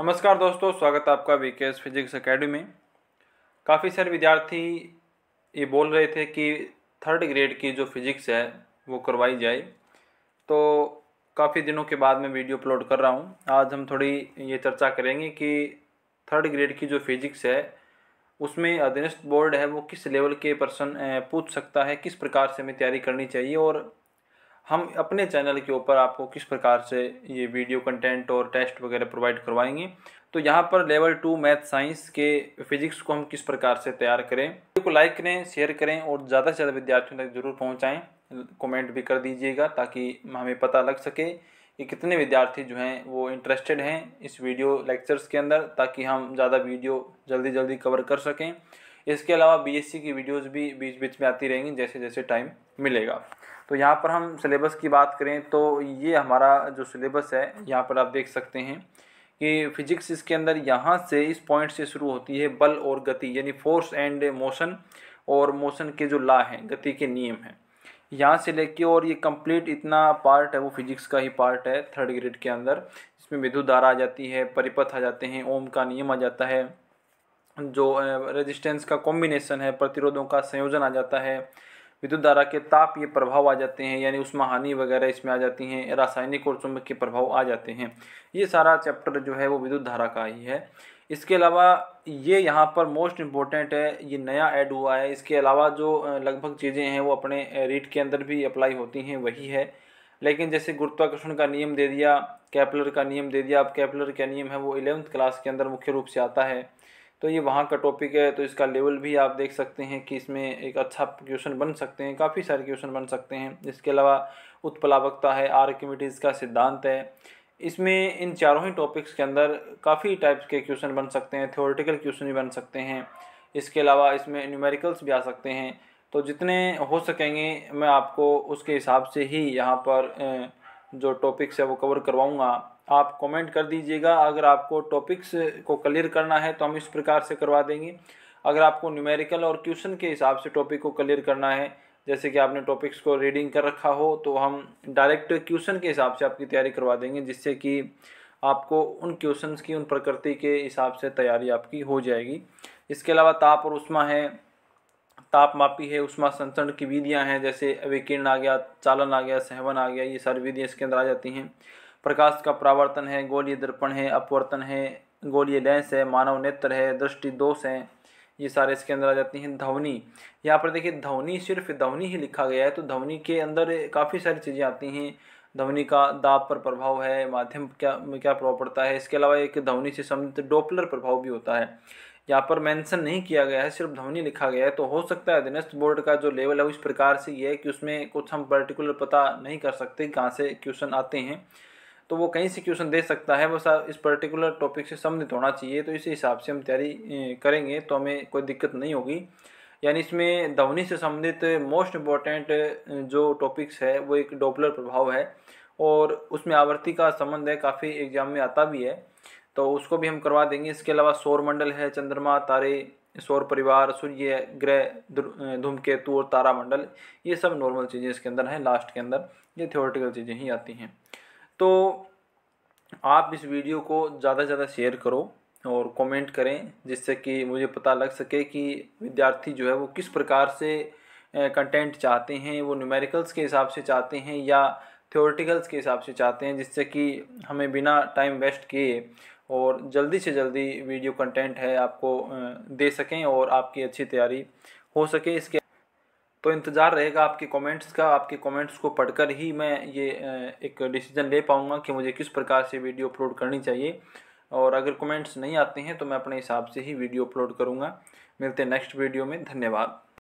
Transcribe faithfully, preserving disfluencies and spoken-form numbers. नमस्कार दोस्तों, स्वागत है आपका वी के एस फिजिक्स एकेडमी में। काफ़ी सारे विद्यार्थी ये बोल रहे थे कि थर्ड ग्रेड की जो फिज़िक्स है वो करवाई जाए, तो काफ़ी दिनों के बाद मैं वीडियो अपलोड कर रहा हूँ। आज हम थोड़ी ये चर्चा करेंगे कि थर्ड ग्रेड की जो फिज़िक्स है उसमें अधिनस्थ बोर्ड है वो किस लेवल के पर्सन पूछ सकता है, किस प्रकार से हमें तैयारी करनी चाहिए और हम अपने चैनल के ऊपर आपको किस प्रकार से ये वीडियो कंटेंट और टेस्ट वगैरह प्रोवाइड करवाएंगे। तो यहाँ पर लेवल टू मैथ साइंस के फिजिक्स को हम किस प्रकार से तैयार करें। वीडियो को लाइक करें, शेयर करें और ज़्यादा से ज़्यादा विद्यार्थियों तक जरूर पहुँचाएँ। कमेंट भी कर दीजिएगा ताकि हमें पता लग सके कि कितने विद्यार्थी जो हैं वो इंटरेस्टेड हैं इस वीडियो लेक्चर्स के अंदर, ताकि हम ज़्यादा वीडियो जल्दी जल्दी कवर कर सकें। इसके अलावा बी एस सी की वीडियोज़ भी बीच बीच में आती रहेंगी जैसे जैसे टाइम मिलेगा। तो यहाँ पर हम सिलेबस की बात करें तो ये हमारा जो सिलेबस है यहाँ पर आप देख सकते हैं कि फिजिक्स इसके अंदर यहाँ से इस पॉइंट से शुरू होती है, बल और गति यानी फोर्स एंड मोशन और मोशन के जो लॉ हैं, गति के नियम हैं, यहाँ से लेके और ये कंप्लीट इतना पार्ट है वो फिजिक्स का ही पार्ट है थर्ड ग्रेड के अंदर। इसमें विद्युत धारा आ जाती है, परिपथ आ जाते हैं, ओम का नियम आ जाता है, जो रेजिस्टेंस का कॉम्बिनेशन है, प्रतिरोधों का संयोजन आ जाता है, विद्युत धारा के ताप ये प्रभाव आ जाते हैं यानी उष्मा हानि वगैरह इसमें आ जाती हैं, रासायनिक और चुंबकीय प्रभाव आ जाते हैं। ये सारा चैप्टर जो है वो विद्युत धारा का ही है। इसके अलावा ये यहाँ पर मोस्ट इम्पोर्टेंट है, ये नया ऐड हुआ है। इसके अलावा जो लगभग चीज़ें हैं वो अपने रीट के अंदर भी अप्लाई होती हैं वही है, लेकिन जैसे गुरुत्वाकर्षण का नियम दे दिया, कैपुलर का नियम दे दिया। अब कैपुलर का नियम है वो इलेवंथ क्लास के अंदर मुख्य रूप से आता है, तो ये वहाँ का टॉपिक है। तो इसका लेवल भी आप देख सकते हैं कि इसमें एक अच्छा क्वेश्चन बन सकते हैं, काफ़ी सारे क्वेश्चन बन सकते हैं। इसके अलावा उत्प्लावकता है, आर क्यूमिटीज़ का सिद्धांत है। इसमें इन चारों ही टॉपिक्स के अंदर काफ़ी टाइप्स के क्वेश्चन बन सकते हैं, थ्योरेटिकल क्वेश्चन भी बन सकते हैं। इसके अलावा इसमें न्यूमेरिकल्स भी आ सकते हैं। तो जितने हो सकेंगे मैं आपको उसके हिसाब से ही यहाँ पर जो टॉपिक्स है वो कवर करवाऊँगा। आप कमेंट कर दीजिएगा, अगर आपको टॉपिक्स को क्लियर करना है तो हम इस प्रकार से करवा देंगे। अगर आपको न्यूमेरिकल और क्वेश्चन के हिसाब से टॉपिक को क्लियर करना है, जैसे कि आपने टॉपिक्स को रीडिंग कर रखा हो, तो हम डायरेक्ट क्वेश्चन के हिसाब से आपकी तैयारी करवा देंगे, जिससे कि आपको उन क्वेश्चंस की, उन प्रकृति के हिसाब से तैयारी आपकी हो जाएगी। इसके अलावा ताप और उष्मा है, तापमापी है, उष्मा संचरण की विधियाँ हैं, जैसे अविकिरण आ गया, चालन आ गया, संवहन आ गया, ये सारी विधियाँ इसके अंदर आ जाती हैं। प्रकाश का परावर्तन है, गोली दर्पण है, अपवर्तन है, गोली लैंस है, मानव नेत्र है, दृष्टि दोष हैं, ये सारे इसके अंदर आ जाती हैं। ध्वनि, यहाँ पर देखिए ध्वनि, सिर्फ ध्वनि ही लिखा गया है, तो ध्वनि के अंदर काफ़ी सारी चीज़ें आती हैं। ध्वनि का दाब पर प्रभाव है, माध्यम क्या क्या प्रभाव पड़ता है। इसके अलावा एक ध्वनि से संबंधित डोपलर प्रभाव भी होता है, यहाँ पर मेंशन नहीं किया गया है, सिर्फ ध्वनि लिखा गया है। तो हो सकता है अधिनस्थ बोर्ड का जो लेवल है वो इस प्रकार से ये है कि उसमें कुछ हम पर्टिकुलर पता नहीं कर सकते कहाँ से क्वेश्चन आते हैं, तो वो कहीं से क्वेश्चन दे सकता है, वो सारा इस पर्टिकुलर टॉपिक से संबंधित होना चाहिए। तो इसी हिसाब से हम तैयारी करेंगे तो हमें कोई दिक्कत नहीं होगी। यानी इसमें ध्वनि से संबंधित मोस्ट इम्पॉर्टेंट जो टॉपिक्स है वो एक डोपलर प्रभाव है और उसमें आवृत्ति का संबंध है, काफ़ी एग्जाम में आता भी है, तो उसको भी हम करवा देंगे। इसके अलावा सौरमंडल है, चंद्रमा, तारे, सौर परिवार, सूर्य ग्रह, धूमकेतु और तारामंडल, ये सब नॉर्मल चीज़ें इसके अंदर हैं। लास्ट के अंदर ये थ्योरेटिकल चीज़ें ही आती हैं। तो आप इस वीडियो को ज़्यादा से ज़्यादा शेयर करो और कमेंट करें, जिससे कि मुझे पता लग सके कि विद्यार्थी जो है वो किस प्रकार से कंटेंट चाहते हैं, वो न्यूमेरिकल्स के हिसाब से चाहते हैं या थ्योरेटिकल्स के हिसाब से चाहते हैं, जिससे कि हमें बिना टाइम वेस्ट किए और जल्दी से जल्दी वीडियो कंटेंट है आपको दे सकें और आपकी अच्छी तैयारी हो सके। इसके तो इंतज़ार रहेगा आपके कमेंट्स का। आपके कमेंट्स को पढ़कर ही मैं ये एक डिसीजन ले पाऊँगा कि मुझे किस प्रकार से वीडियो अपलोड करनी चाहिए, और अगर कमेंट्स नहीं आते हैं तो मैं अपने हिसाब से ही वीडियो अपलोड करूँगा। मिलते हैं नेक्स्ट वीडियो में, धन्यवाद।